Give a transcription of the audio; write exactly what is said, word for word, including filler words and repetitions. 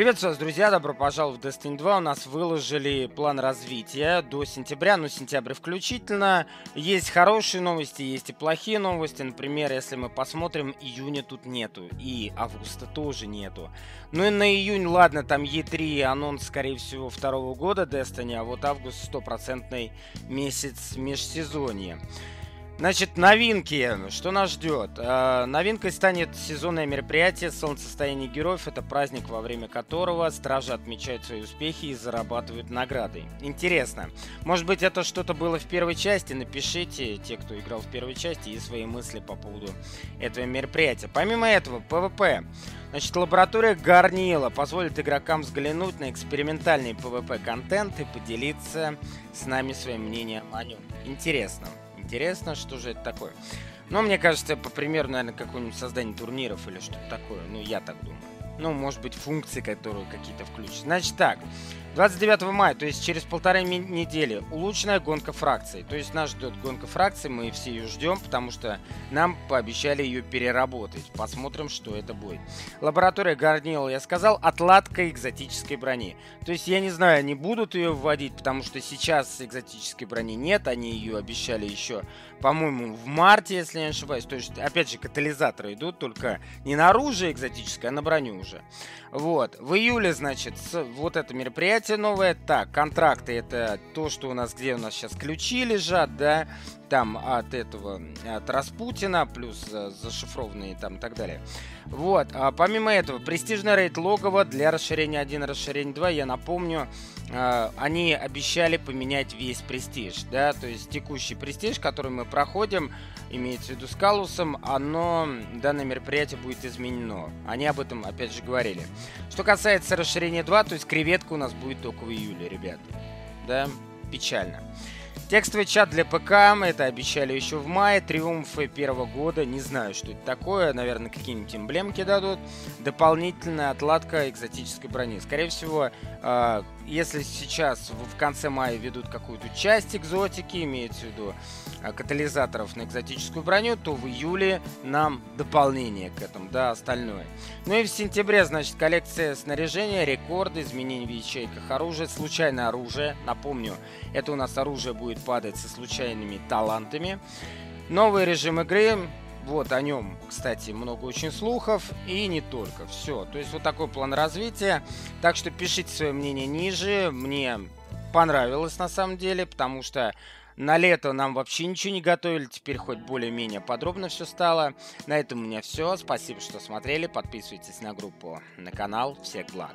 Приветствую вас, друзья, добро пожаловать в Destiny два. У нас выложили план развития до сентября, ну сентябрь включительно. Есть хорошие новости, есть и плохие новости. Например, если мы посмотрим, июня тут нету, и августа тоже нету. Ну и на июнь, ладно, там Е три, анонс, скорее всего, второго года Destiny, а вот август стопроцентный месяц межсезонья. Значит, новинки. Что нас ждет? Э, новинкой станет сезонное мероприятие «Солнцестояние героев». Это праздник, во время которого стражи отмечают свои успехи и зарабатывают награды. Интересно. Может быть, это что-то было в первой части? Напишите, те, кто играл в первой части, и свои мысли по поводу этого мероприятия. Помимо этого, ПВП. Значит, лаборатория Гарниела позволит игрокам взглянуть на экспериментальный ПВП-контент и поделиться с нами своим мнением о нем. Интересно. Интересно, что же это такое. Но мне кажется, по примеру, наверное, какого-нибудь создания турниров или что-то такое. Ну, я так думаю. Ну, может быть, функции, которые какие-то включат. Значит так, двадцать девятого мая, то есть через полторы недели, улучшенная гонка фракций. То есть нас ждет гонка фракций, мы все ее ждем, потому что нам пообещали ее переработать. Посмотрим, что это будет. Лаборатория Горнила, я сказал, отладка экзотической брони. То есть я не знаю, они будут ее вводить, потому что сейчас экзотической брони нет. Они ее обещали еще, по-моему, в марте, если я не ошибаюсь. То есть, опять же, катализаторы идут, только не на оружие экзотическое, а на броню уже. Вот. В июле, значит, с, вот это мероприятие новое. Так, контракты — это то, что у нас, где у нас сейчас ключи лежат, да, там от этого, от Распутина, плюс а, зашифрованные там и так далее. Вот. А помимо этого, престижный рейд логово для расширения один, расширения два. Я напомню, а, они обещали поменять весь престиж, да, то есть текущий престиж, который мы проходим, имеется в виду с Калусом, оно, данное мероприятие будет изменено. Они об этом, опять же, говорили. Что касается расширения два, то есть креветка у нас будет только в июле, ребят. Да, печально. Текстовый чат для ПК, это обещали еще в мае. Триумфы первого года, не знаю, что это такое. Наверное, какие-нибудь эмблемки дадут. Дополнительная отладка экзотической брони. Скорее всего, э, если сейчас в конце мая ведут какую-то часть экзотики, имеется в виду э, катализаторов на экзотическую броню, то в июле нам дополнение к этому, да, остальное. Ну и в сентябре, значит, коллекция снаряжения, рекорды, изменения в ячейках оружия, случайное оружие. Напомню, это у нас оружие будет падать со случайными талантами. Новый режим игры, вот о нем, кстати, много очень слухов, и не только. Все, то есть вот такой план развития. Так что пишите свое мнение ниже. Мне понравилось на самом деле, потому что на лето нам вообще ничего не готовили, теперь хоть более-менее подробно все стало. На этом у меня все, спасибо, что смотрели, подписывайтесь на группу, на канал, всех благ.